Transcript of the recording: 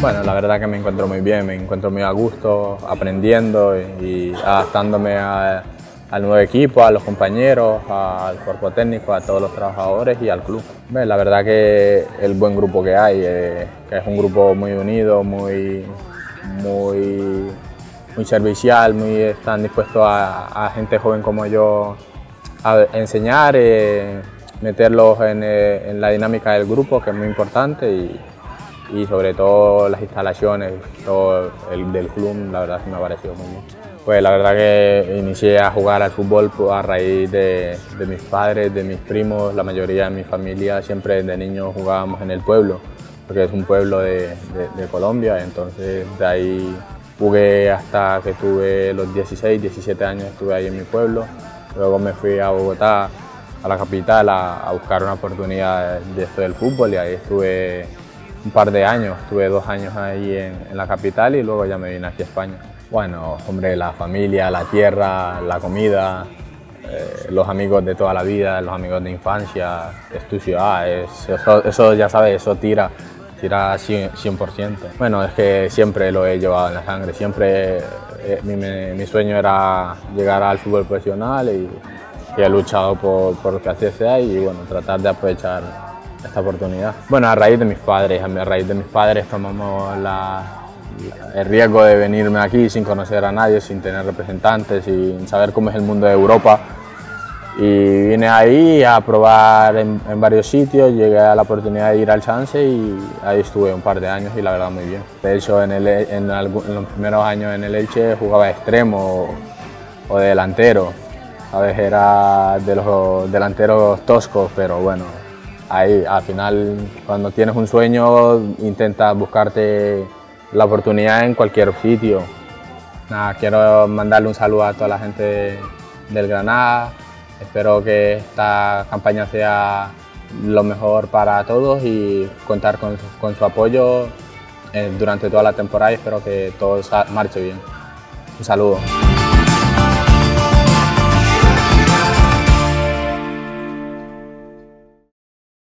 Bueno, la verdad que me encuentro muy bien, me encuentro muy a gusto, aprendiendo y adaptándome al nuevo equipo, a los compañeros, al cuerpo técnico, a todos los trabajadores y al club. La verdad que el buen grupo que hay, que es un grupo muy unido, muy servicial, están dispuestos a gente joven como yo a enseñar, meterlos en la dinámica del grupo, que es muy importante, y sobre todo las instalaciones, todo del club, la verdad que me ha parecido muy bien. Pues la verdad que inicié a jugar al fútbol a raíz de mis padres, de mis primos, la mayoría de mi familia siempre desde niño jugábamos en el pueblo, porque es un pueblo de Colombia, entonces de ahí jugué hasta que tuve los 16, 17 años, estuve ahí en mi pueblo, luego me fui a Bogotá, a la capital, a buscar una oportunidad de esto del fútbol y ahí estuve un par de años, estuve 2 años ahí en la capital y luego ya me vine aquí a España. Bueno, hombre, la familia, la tierra, la comida, los amigos de toda la vida, los amigos de infancia, es tu ciudad, eso ya sabes, eso tira 100%. Bueno, es que siempre lo he llevado en la sangre, siempre mi sueño era llegar al fútbol profesional y he luchado por lo que así sea y bueno, tratar de aprovechar esta oportunidad. Bueno, a raíz de mis padres tomamos el riesgo de venirme aquí sin conocer a nadie, sin tener representantes, sin saber cómo es el mundo de Europa. Y vine ahí a probar en varios sitios, llegué a la oportunidad de ir al Sanse y ahí estuve un par de años y la verdad muy bien. De hecho, en los primeros años en el Elche jugaba de extremo o de delantero. A veces era de los delanteros toscos, pero bueno. Ahí, al final, cuando tienes un sueño, intentas buscarte la oportunidad en cualquier sitio. Nada, quiero mandarle un saludo a toda la gente del Granada. Espero que esta campaña sea lo mejor para todos y contar con su apoyo durante toda la temporada y espero que todo marche bien. Un saludo.